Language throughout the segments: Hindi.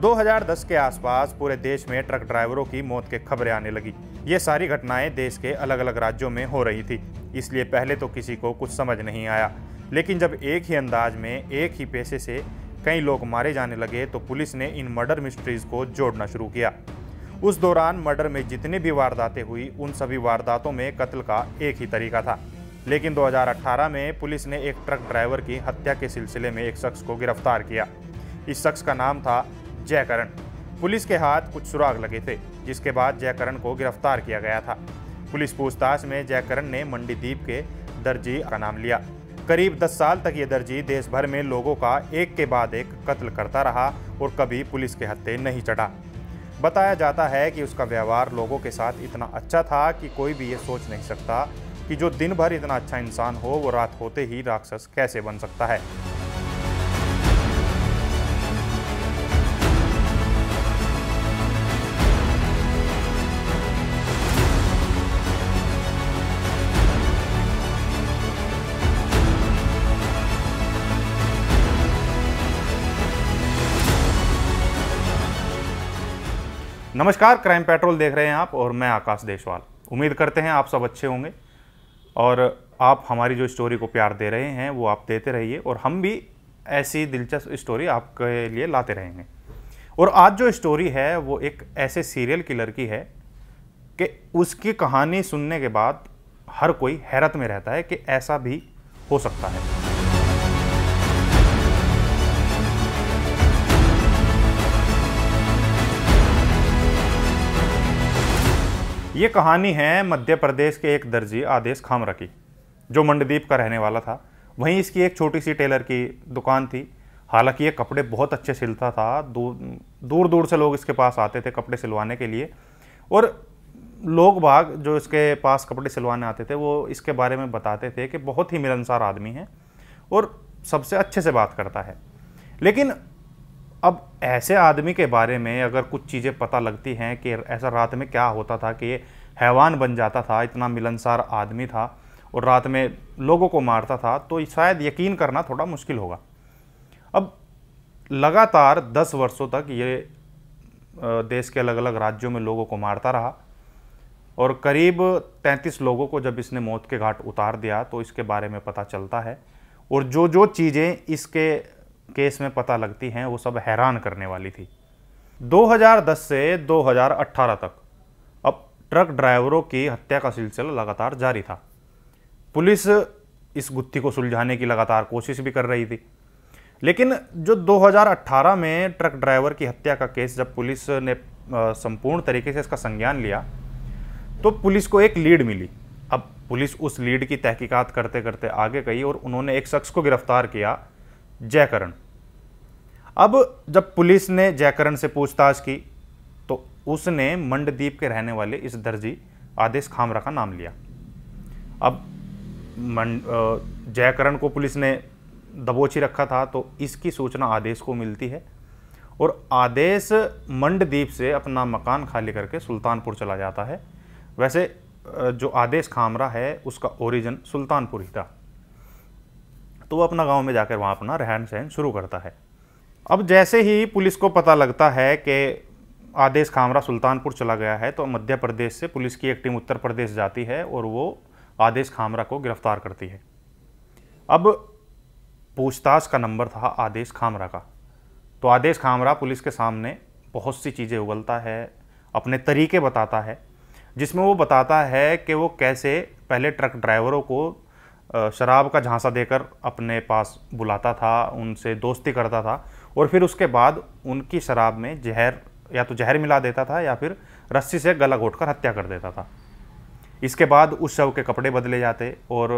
2010 के आसपास पूरे देश में ट्रक ड्राइवरों की मौत की खबरें आने लगी। ये सारी घटनाएं देश के अलग अलग राज्यों में हो रही थी, इसलिए पहले तो किसी को कुछ समझ नहीं आया, लेकिन जब एक ही अंदाज में एक ही पेशे से कई लोग मारे जाने लगे तो पुलिस ने इन मर्डर मिस्ट्रीज को जोड़ना शुरू किया। उस दौरान मर्डर में जितनी भी वारदातें हुई, उन सभी वारदातों में कत्ल का एक ही तरीका था। लेकिन 2018 में पुलिस ने एक ट्रक ड्राइवर की हत्या के सिलसिले में एक शख्स को गिरफ्तार किया। इस शख्स का नाम था जयकरण। पुलिस के हाथ कुछ सुराग लगे थे, जिसके बाद जयकरण को गिरफ्तार किया गया था। पुलिस पूछताछ में जयकरण ने मंडीदीप के दर्जी का नाम लिया। करीब 10 साल तक ये दर्जी देश भर में लोगों का एक के बाद एक कत्ल करता रहा और कभी पुलिस के हत्थे नहीं चढ़ा। बताया जाता है कि उसका व्यवहार लोगों के साथ इतना अच्छा था कि कोई भी ये सोच नहीं सकता कि जो दिन भर इतना अच्छा इंसान हो, वो रात होते ही राक्षस कैसे बन सकता है। नमस्कार, क्राइम पेट्रोल देख रहे हैं आप और मैं आकाश देशवाल। उम्मीद करते हैं आप सब अच्छे होंगे और आप हमारी जो स्टोरी को प्यार दे रहे हैं वो आप देते रहिए और हम भी ऐसी दिलचस्प स्टोरी आपके लिए लाते रहेंगे। और आज जो स्टोरी है वो एक ऐसे सीरियल किलर की है कि उसकी कहानी सुनने के बाद हर कोई हैरत में रहता है कि ऐसा भी हो सकता है। ये कहानी है मध्य प्रदेश के एक दर्जी आदेश कामरा की, जो मंडीदीप का रहने वाला था। वहीं इसकी एक छोटी सी टेलर की दुकान थी। हालांकि ये कपड़े बहुत अच्छे सिलता था, दूर दूर से लोग इसके पास आते थे कपड़े सिलवाने के लिए। और लोग बाग जो इसके पास कपड़े सिलवाने आते थे वो इसके बारे में बताते थे कि बहुत ही मिलनसार आदमी है और सबसे अच्छे से बात करता है। लेकिन अब ऐसे आदमी के बारे में अगर कुछ चीज़ें पता लगती हैं कि ऐसा रात में क्या होता था कि ये हैवान बन जाता था, इतना मिलनसार आदमी था और रात में लोगों को मारता था, तो शायद यकीन करना थोड़ा मुश्किल होगा। अब लगातार 10 वर्षों तक ये देश के अलग अलग राज्यों में लोगों को मारता रहा और करीब 33 लोगों को जब इसने मौत के घाट उतार दिया तो इसके बारे में पता चलता है। और जो जो चीज़ें इसके केस में पता लगती हैं वो सब हैरान करने वाली थी। 2010 से 2018 तक अब ट्रक ड्राइवरों की हत्या का सिलसिला लगातार जारी था। पुलिस इस गुत्थी को सुलझाने की लगातार कोशिश भी कर रही थी, लेकिन जो 2018 में ट्रक ड्राइवर की हत्या का केस जब पुलिस ने संपूर्ण तरीके से इसका संज्ञान लिया तो पुलिस को एक लीड मिली। अब पुलिस उस लीड की तहकीकात करते करते आगे गई और उन्होंने एक शख्स को गिरफ्तार किया, जयकरण। अब जब पुलिस ने जयकरण से पूछताछ की तो उसने मंडीदीप के रहने वाले इस दर्जी आदेश कामरा का नाम लिया। अब जयकरण को पुलिस ने दबोची रखा था, तो इसकी सूचना आदेश को मिलती है और आदेश मंडीदीप से अपना मकान खाली करके सुल्तानपुर चला जाता है। वैसे जो आदेश कामरा है उसका ओरिजिन सुल्तानपुर ही था, तो वो अपना गांव में जाकर वहाँ अपना रहन सहन शुरू करता है। अब जैसे ही पुलिस को पता लगता है कि आदेश कामरा सुल्तानपुर चला गया है तो मध्य प्रदेश से पुलिस की एक टीम उत्तर प्रदेश जाती है और वो आदेश कामरा को गिरफ्तार करती है। अब पूछताछ का नंबर था आदेश कामरा का, तो आदेश कामरा पुलिस के सामने बहुत सी चीज़ें उगलता है, अपने तरीके बताता है, जिसमें वो बताता है कि वो कैसे पहले ट्रक ड्राइवरों को शराब का झांसा देकर अपने पास बुलाता था, उनसे दोस्ती करता था और फिर उसके बाद उनकी शराब में जहर, या तो जहर मिला देता था या फिर रस्सी से गला घोंटकर हत्या कर देता था। इसके बाद उस शव के कपड़े बदले जाते और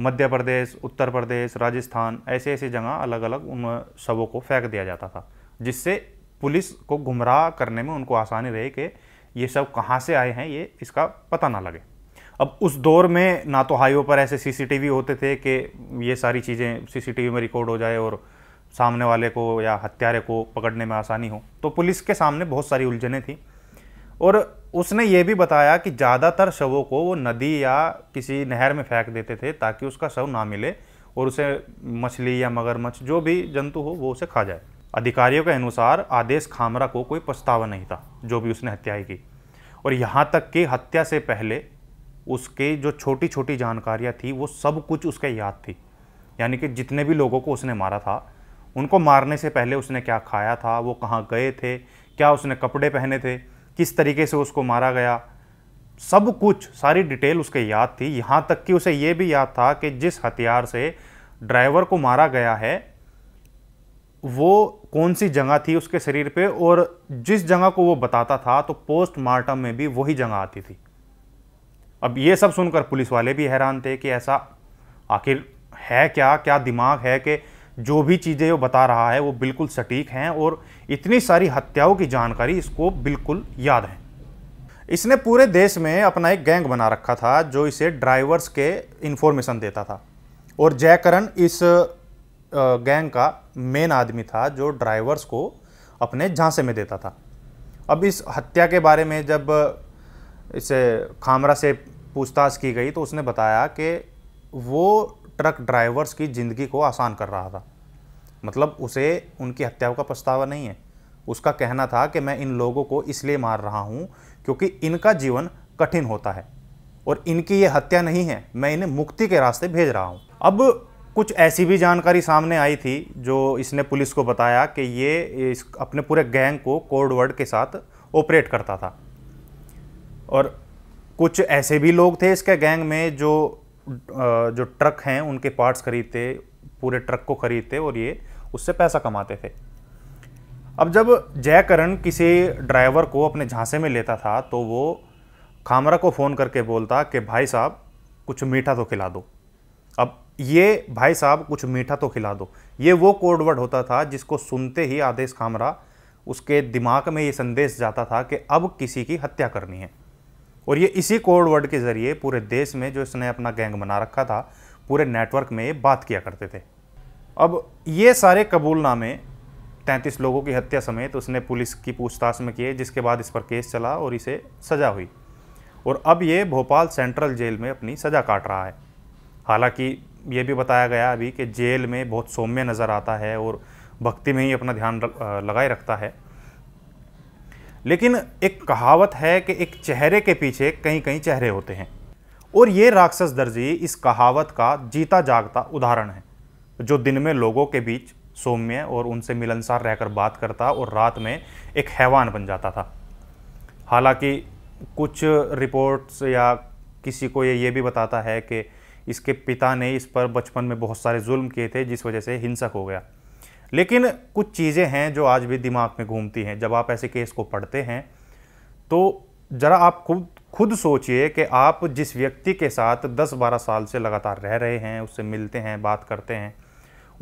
मध्य प्रदेश, उत्तर प्रदेश, राजस्थान, ऐसे ऐसी जगह अलग अलग उन शवों को फेंक दिया जाता था, जिससे पुलिस को गुमराह करने में उनको आसानी रहे कि ये शव कहाँ से आए हैं ये इसका पता ना लगे। अब उस दौर में ना तो हाईवे पर ऐसे सीसीटीवी होते थे कि ये सारी चीज़ें सीसीटीवी में रिकॉर्ड हो जाए और सामने वाले को या हत्यारे को पकड़ने में आसानी हो, तो पुलिस के सामने बहुत सारी उलझनें थी। और उसने ये भी बताया कि ज़्यादातर शवों को वो नदी या किसी नहर में फेंक देते थे ताकि उसका शव ना मिले और उसे मछली या मगरमच्छ, जो भी जंतु हो, वो उसे खा जाए। अधिकारियों के अनुसार आदेश कामरा को कोई पछतावा नहीं था जो भी उसने हत्याएं की, और यहाँ तक कि हत्या से पहले उसके जो छोटी छोटी जानकारियाँ थी वो सब कुछ उसके याद थी। यानी कि जितने भी लोगों को उसने मारा था, उनको मारने से पहले उसने क्या खाया था, वो कहाँ गए थे, क्या उसने कपड़े पहने थे, किस तरीके से उसको मारा गया, सब कुछ सारी डिटेल उसके याद थी। यहाँ तक कि उसे ये भी याद था कि जिस हथियार से ड्राइवर को मारा गया है वो कौन सी जगह थी उसके शरीर पे, और जिस जगह को वो बताता था तो पोस्टमार्टम में भी वही जगह आती थी। अब ये सब सुनकर पुलिस वाले भी हैरान थे कि ऐसा आखिर है क्या, क्या दिमाग है कि जो भी चीज़ें वो बता रहा है वो बिल्कुल सटीक हैं और इतनी सारी हत्याओं की जानकारी इसको बिल्कुल याद है। इसने पूरे देश में अपना एक गैंग बना रखा था जो इसे ड्राइवर्स के इन्फॉर्मेशन देता था, और जयकरण इस गैंग का मेन आदमी था जो ड्राइवर्स को अपने झांसे में देता था। अब इस हत्या के बारे में जब इसे कामरा से पूछताछ की गई तो उसने बताया कि वो ट्रक ड्राइवर्स की ज़िंदगी को आसान कर रहा था, मतलब उसे उनकी हत्याओं का पछतावा नहीं है। उसका कहना था कि मैं इन लोगों को इसलिए मार रहा हूँ क्योंकि इनका जीवन कठिन होता है और इनकी ये हत्या नहीं है, मैं इन्हें मुक्ति के रास्ते भेज रहा हूँ। अब कुछ ऐसी भी जानकारी सामने आई थी जो इसने पुलिस को बताया कि ये अपने पूरे गैंग को कोड वर्ड के साथ ऑपरेट करता था, और कुछ ऐसे भी लोग थे इसके गैंग में जो ट्रक हैं उनके पार्ट्स खरीदते, पूरे ट्रक को खरीदते और ये उससे पैसा कमाते थे। अब जब जयकरण किसी ड्राइवर को अपने झांसे में लेता था तो वो कामरा को फ़ोन करके बोलता कि भाई साहब कुछ मीठा तो खिला दो। अब ये भाई साहब कुछ मीठा तो खिला दो, ये वो कोड वर्ड होता था जिसको सुनते ही आदेश कामरा उसके दिमाग में ये संदेश जाता था कि अब किसी की हत्या करनी है। और ये इसी कोड वर्ड के ज़रिए पूरे देश में जो इसने अपना गैंग बना रखा था, पूरे नेटवर्क में ये बात किया करते थे। अब ये सारे कबूलनामे 33 लोगों की हत्या समेत उसने पुलिस की पूछताछ में किए, जिसके बाद इस पर केस चला और इसे सज़ा हुई, और अब ये भोपाल सेंट्रल जेल में अपनी सज़ा काट रहा है। हालांकि ये भी बताया गया अभी कि जेल में बहुत सौम्य नज़र आता है और भक्ति में ही अपना ध्यान लगाए रखता है, लेकिन एक कहावत है कि एक चेहरे के पीछे कई कई चेहरे होते हैं, और ये राक्षस दर्जी इस कहावत का जीता जागता उदाहरण है, जो दिन में लोगों के बीच सौम्य और उनसे मिलनसार रहकर बात करता और रात में एक हैवान बन जाता था। हालांकि कुछ रिपोर्ट्स या किसी को ये भी बताता है कि इसके पिता ने इस पर बचपन में बहुत सारे जुल्म किए थे जिस वजह से हिंसक हो गया, लेकिन कुछ चीज़ें हैं जो आज भी दिमाग में घूमती हैं। जब आप ऐसे केस को पढ़ते हैं तो ज़रा आप खुद सोचिए कि आप जिस व्यक्ति के साथ 10-12 साल से लगातार रह रहे हैं, उससे मिलते हैं, बात करते हैं,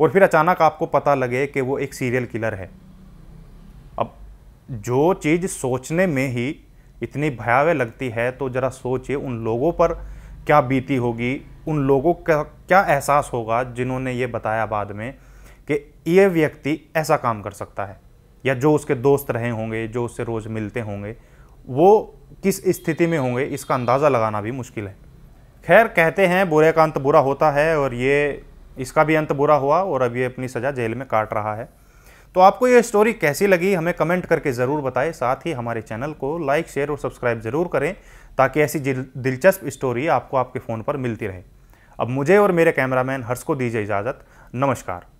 और फिर अचानक आपको पता लगे कि वो एक सीरियल किलर है। अब जो चीज़ सोचने में ही इतनी भयावह लगती है तो ज़रा सोचिए उन लोगों पर क्या बीती होगी, उन लोगों का क्या एहसास होगा जिन्होंने ये बताया बाद में कि ये व्यक्ति ऐसा काम कर सकता है, या जो उसके दोस्त रहे होंगे, जो उससे रोज़ मिलते होंगे, वो किस स्थिति में होंगे इसका अंदाज़ा लगाना भी मुश्किल है। खैर, कहते हैं बुरे का अंत बुरा होता है, और ये इसका भी अंत बुरा हुआ और अब ये अपनी सज़ा जेल में काट रहा है। तो आपको ये स्टोरी कैसी लगी हमें कमेंट करके ज़रूर बताएं, साथ ही हमारे चैनल को लाइक, शेयर और सब्सक्राइब ज़रूर करें ताकि ऐसी दिलचस्प स्टोरी आपको आपके फ़ोन पर मिलती रहे। अब मुझे और मेरे कैमरामैन हर्ष को दीजिए इजाज़त। नमस्कार।